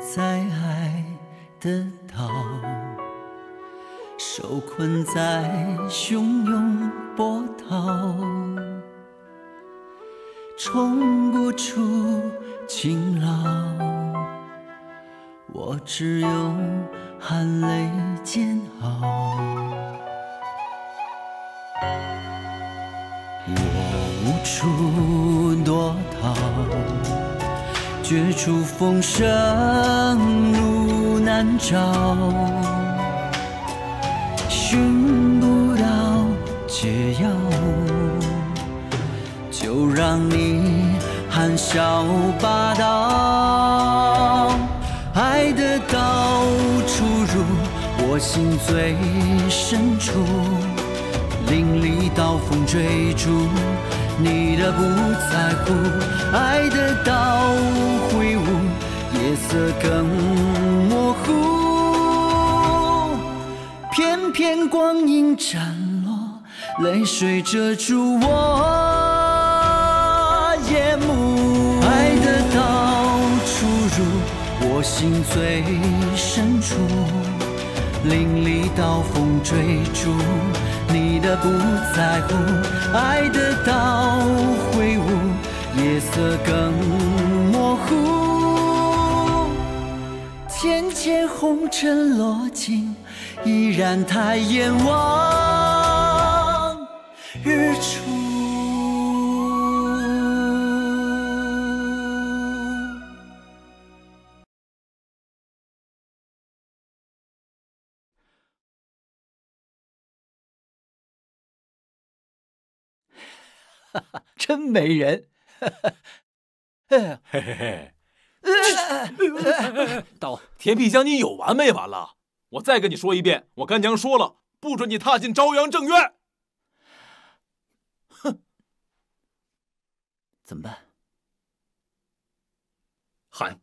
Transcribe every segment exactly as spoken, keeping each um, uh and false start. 在爱的岛，受困在汹涌波涛，冲不出晴朗，我只有含泪煎熬。我无处躲逃。 绝处逢生，路难找，寻不到解药，就让你含笑霸道。爱的道出入我心最深处，淋漓刀锋追逐你的不在乎，爱的道。 夜色更模糊，片片光阴斩落，泪水遮住我眼目。爱的道出入我心最深处，淋漓刀锋追逐你的不在乎，爱的道挥舞，夜色更模糊。 浅浅红尘落尽，依然抬眼望日出。哈哈，真没人！哈哈，哎，嘿嘿嘿。 到田辟将军有完没完了？我再跟你说一遍，我干娘说了，不准你踏进朝阳正院。哼，怎么办？喊，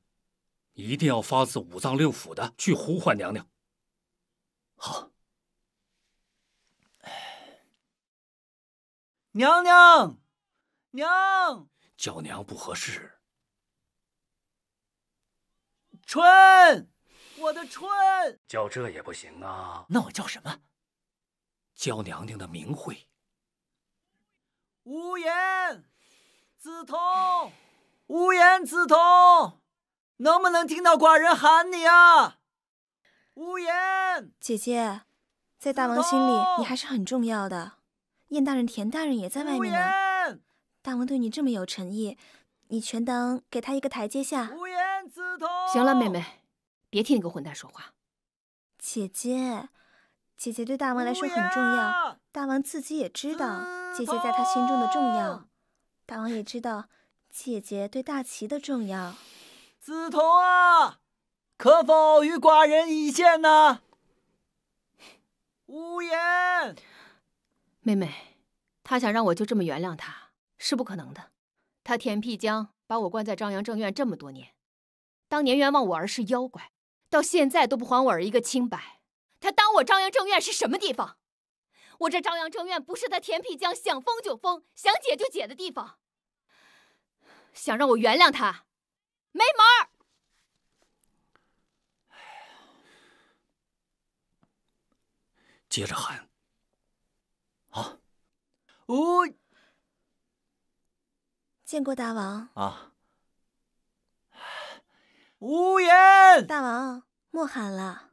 一定要发自五脏六腑的去呼唤娘娘。好，娘娘，娘，叫娘不合适。 春，我的春，叫这也不行啊。那我叫什么？叫娘娘的名讳。无言，梓潼，无言梓潼，能不能听到寡人喊你啊？无言，姐姐，在大王心里你还是很重要的。燕大人、田大人也在外面呢。大王对你这么有诚意，你全当给他一个台阶下。无言。 行了，妹妹，别替那个混蛋说话。姐姐，姐姐对大王来说很重要，大王自己也知道姐姐在他心中的重要，大王也知道姐姐对大齐的重要。梓潼啊，可否与寡人一见呢？无言，妹妹，他想让我就这么原谅他，是不可能的。他田辟疆把我关在朝阳正院这么多年。 当年冤枉我儿是妖怪，到现在都不还我儿一个清白。他当我朝阳正院是什么地方？我这朝阳正院不是他田辟疆想封就封、想解就解的地方。想让我原谅他，没门儿！接着喊。啊！我、哦、见过大王啊。 无言，大王莫喊了。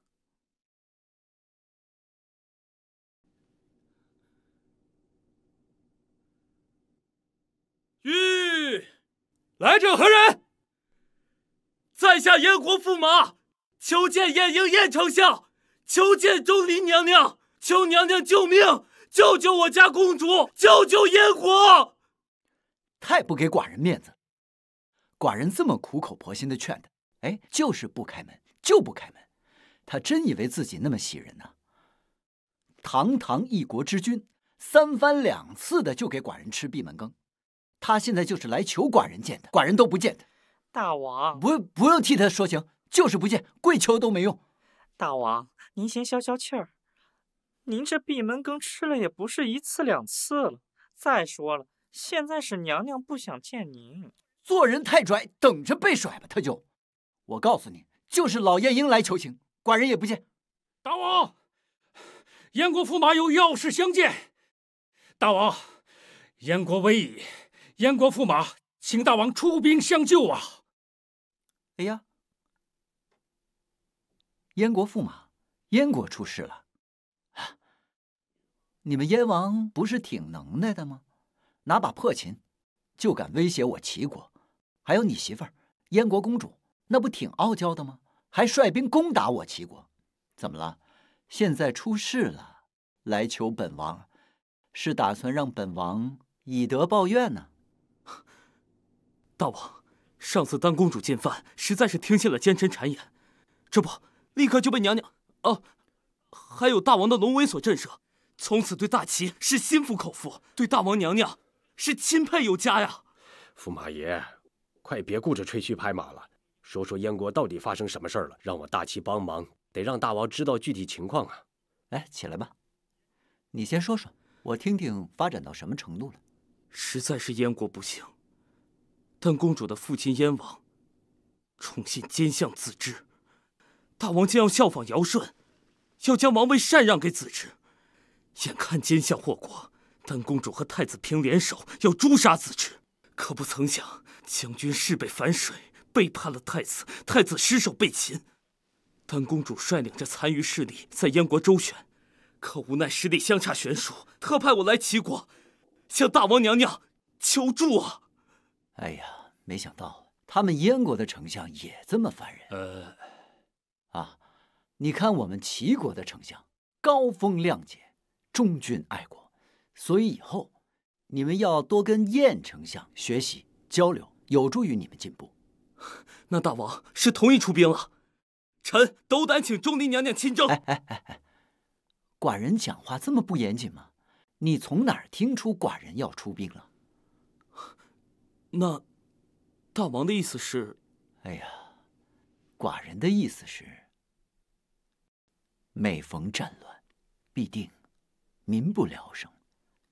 吁，来者何人？在下燕国驸马，求见燕瑛燕丞相，求见钟离娘娘，求娘娘救命，救救我家公主，救救燕国！太不给寡人面子，寡人这么苦口婆心的劝他。 哎，就是不开门，就不开门，他真以为自己那么喜人呢、啊？堂堂一国之君，三番两次的就给寡人吃闭门羹，他现在就是来求寡人见他，寡人都不见他。大王，不不用替他说情，就是不见，跪求都没用。大王，您先消消气儿，您这闭门羹吃了也不是一次两次了。再说了，现在是娘娘不想见您，做人太拽，等着被甩吧，他就。 我告诉你，就是老爷迎来求情，寡人也不见。大王，燕国驸马有要事相见。大王，燕国危矣，燕国驸马，请大王出兵相救啊！哎呀，燕国驸马，燕国出事了。 你们燕王不是挺能耐的吗？拿把破琴，就敢威胁我齐国，还有你媳妇儿燕国公主，那不挺傲娇的吗？还率兵攻打我齐国，怎么了？现在出事了，来求本王，是打算让本王以德报怨呢？大王，上次丹公主进犯，实在是听信了奸臣谗言，这不立刻就被娘娘啊，还有大王的龙威所震慑。 从此对大齐是心服口服，对大王娘娘是钦佩有加呀。驸马爷，快别顾着吹嘘拍马了，说说燕国到底发生什么事儿了，让我大齐帮忙，得让大王知道具体情况啊。哎，起来吧，你先说说，我听听发展到什么程度了。实在是燕国不幸，但公主的父亲燕王宠信奸相子之，大王竟要效仿尧舜，要将王位禅让给子之。 眼看奸相祸国，丹公主和太子平联手要诛杀子之，可不曾想将军事倍反水，背叛了太子，太子失手被擒。丹公主率领着残余势力在燕国周旋，可无奈实力相差悬殊，特派我来齐国，向大王娘娘求助啊！哎呀，没想到他们燕国的丞相也这么烦人。呃，啊，你看我们齐国的丞相高风亮节。 忠君爱国，所以以后你们要多跟燕丞相学习交流，有助于你们进步。那大王是同意出兵了？臣斗胆请忠宁娘娘亲征。哎哎哎哎，寡人讲话这么不严谨吗？你从哪儿听出寡人要出兵了？那大王的意思是？哎呀，寡人的意思是，每逢战乱，必定。 民不聊生，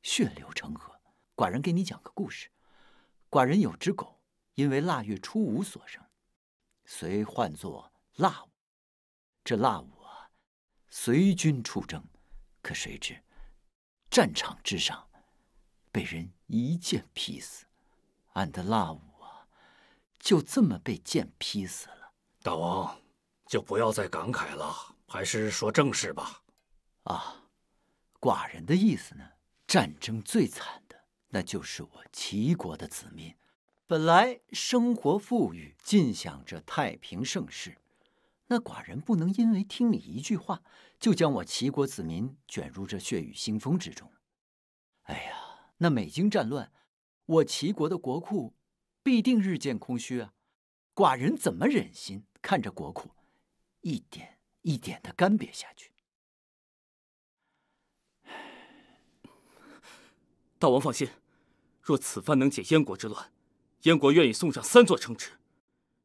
血流成河。寡人给你讲个故事。寡人有只狗，因为腊月初五所生，遂唤作腊五。这腊五啊，随军出征，可谁知战场之上被人一剑劈死。俺的腊五啊，就这么被剑劈死了。大王，就不要再感慨了，还是说正事吧。啊。 寡人的意思呢，战争最惨的，那就是我齐国的子民，本来生活富裕，尽享着太平盛世。那寡人不能因为听你一句话，就将我齐国子民卷入这血雨腥风之中。哎呀，那每经战乱，我齐国的国库必定日渐空虚啊！寡人怎么忍心看着国库一点一点的干瘪下去？ 大王放心，若此番能解燕国之乱，燕国愿意送上三座城池。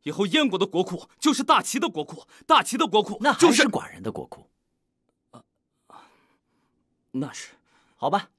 以后燕国的国库就是大齐的国库，大齐的国库那还是寡人的国库。啊，那是好吧。